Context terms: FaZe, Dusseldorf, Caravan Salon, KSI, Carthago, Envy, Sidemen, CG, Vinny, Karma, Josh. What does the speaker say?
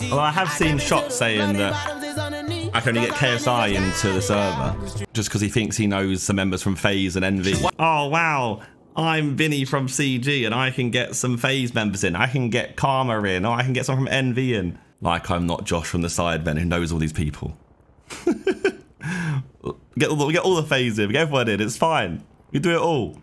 Although I have seen shots saying that I can only get KSI into the server just because he thinks he knows the members from FaZe and Envy. Oh, wow. I'm Vinny from CG and I can get some FaZe members in. I can get Karma in, or I can get some from Envy in. Like I'm not Josh from the Sidemen who knows all these people. Get all the FaZe in, get everyone in, it's fine. We do it all.